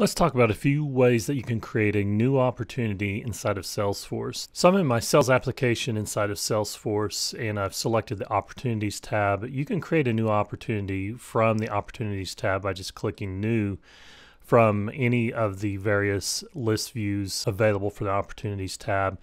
Let's talk about a few ways that you can create a new opportunity inside of Salesforce. So I'm in my sales application inside of Salesforce and I've selected the Opportunities tab. You can create a new opportunity from the Opportunities tab by just clicking New from any of the various list views available for the Opportunities tab.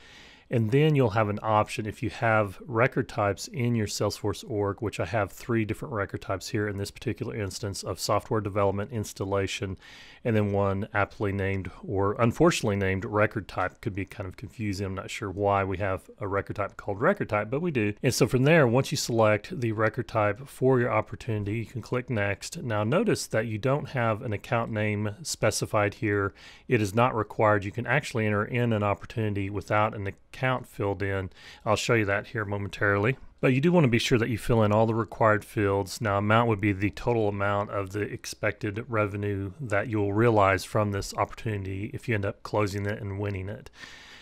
And then you'll have an option if you have record types in your Salesforce org, which I have three different record types here in this particular instance of software development, installation, and then one aptly named or unfortunately named record type. Could be kind of confusing. I'm not sure why we have a record type called record type, but we do. And so from there, once you select the record type for your opportunity, you can click Next. Now notice that you don't have an account name specified here. It is not required. You can actually enter in an opportunity without an account filled in. I'll show you that here momentarily. But you do want to be sure that you fill in all the required fields. Now amount would be the total amount of the expected revenue that you'll realize from this opportunity if you end up closing it and winning it.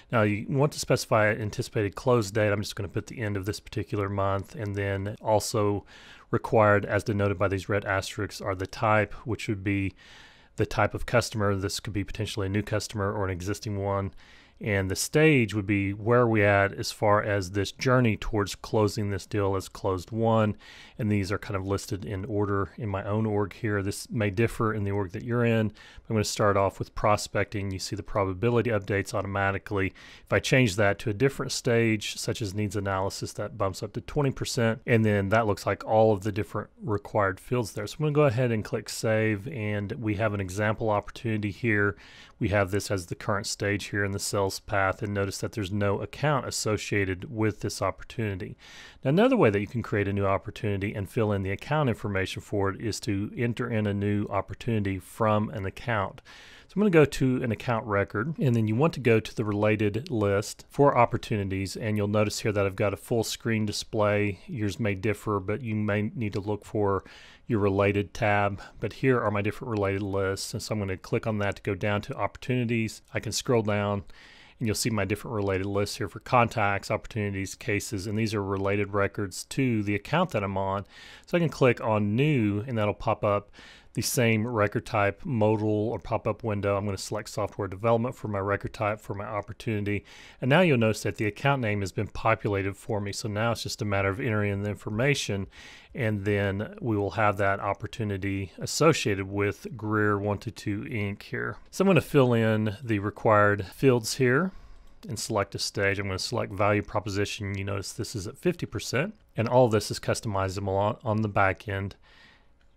Now you want to specify an anticipated close date. I'm just going to put the end of this particular month, and then also required as denoted by these red asterisks are the type, which would be the type of customer. This could be potentially a new customer or an existing one. And the stage would be where are we at as far as this journey towards closing this deal as closed one. And these are kind of listed in order in my own org here. This may differ in the org that you're in. I'm going to start off with prospecting. You see the probability updates automatically. If I change that to a different stage, such as needs analysis, that bumps up to 20%. And then that looks like all of the different required fields there. So I'm going to go ahead and click Save. And we have an example opportunity here. We have this as the current stage here in the cell path, and notice that there's no account associated with this opportunity. Now, another way that you can create a new opportunity and fill in the account information for it is to enter in a new opportunity from an account. So I'm going to go to an account record, and then you want to go to the related list for opportunities, and you'll notice here that I've got a full screen display. Yours may differ, but you may need to look for your related tab. But here are my different related lists, and so I'm going to click on that to go down to opportunities. I can scroll down and you'll see my different related lists here for contacts, opportunities, cases, and these are related records to the account that I'm on. So I can click on New, and that'll pop up the same record type modal or pop-up window. I'm going to select software development for my record type for my opportunity. And now you'll notice that the account name has been populated for me. So now it's just a matter of entering in the information, and then we will have that opportunity associated with Greer 1-2-2 Inc. here. So I'm going to fill in the required fields here and select a stage. I'm going to select value proposition. You notice this is at 50%, and all this is customizable on the back end.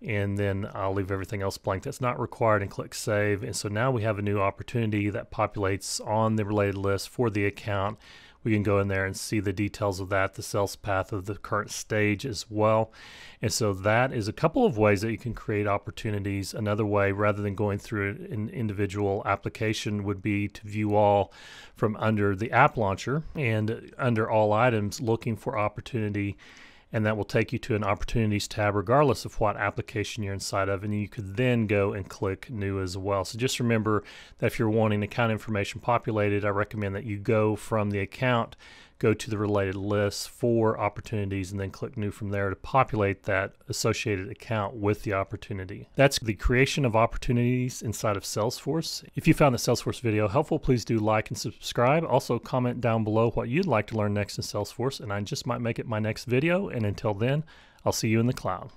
And then I'll leave everything else blank that's not required and click Save. And so now we have a new opportunity that populates on the related list for the account. We can go in there and see the details of that, the sales path of the current stage as well. And so that is a couple of ways that you can create opportunities. Another way, rather than going through an individual application, would be to view all from under the app launcher and under all items looking for opportunity. And that will take you to an opportunities tab regardless of what application you're inside of, and you could then go and click new as well. So just remember that if you're wanting account information populated, I recommend that you go from the account, go to the related list for opportunities, and then click new from there to populate that associated account with the opportunity. That's the creation of opportunities inside of Salesforce. If you found the Salesforce video helpful, please do like and subscribe. Also comment down below what you'd like to learn next in Salesforce, and I just might make it my next video. And until then, I'll see you in the cloud.